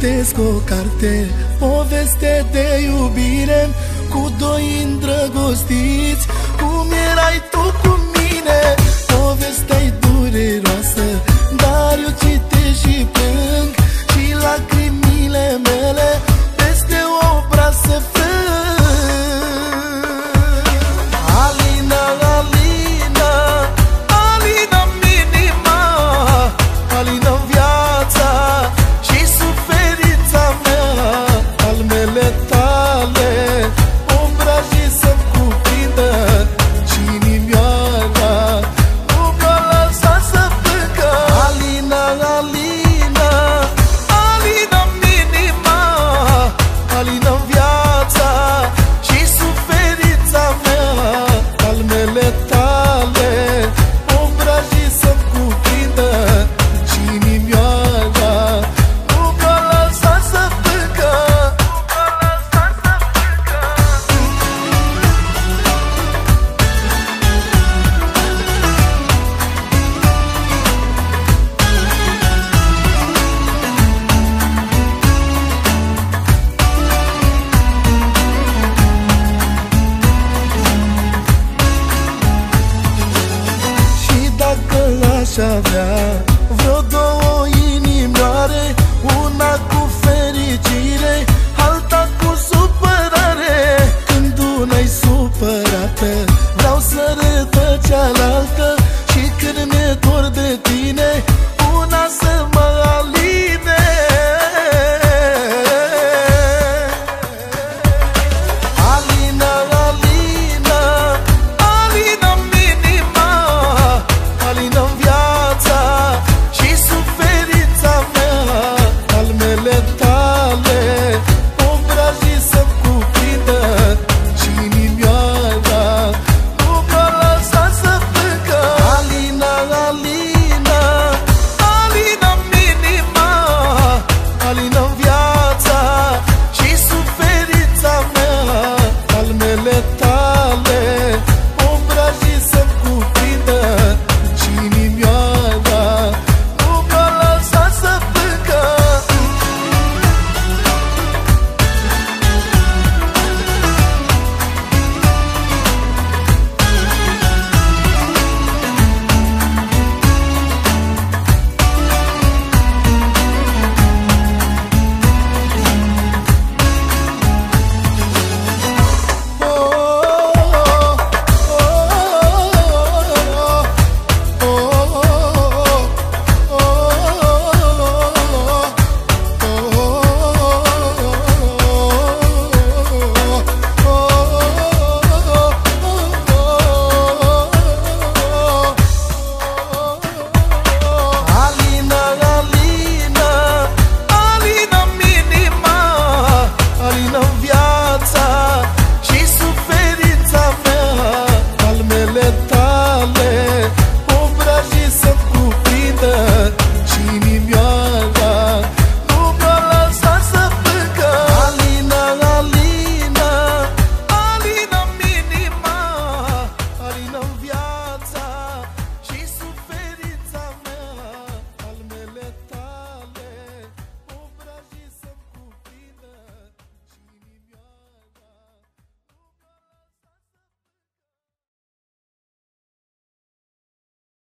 citesc o carte, poveste de iubire, cu doi îndrăgostiți, cum erai tu cu mine. Povestea-i dureroasă, dar eu citesc și plâng, și lacrimile mele peste obraz se frâng.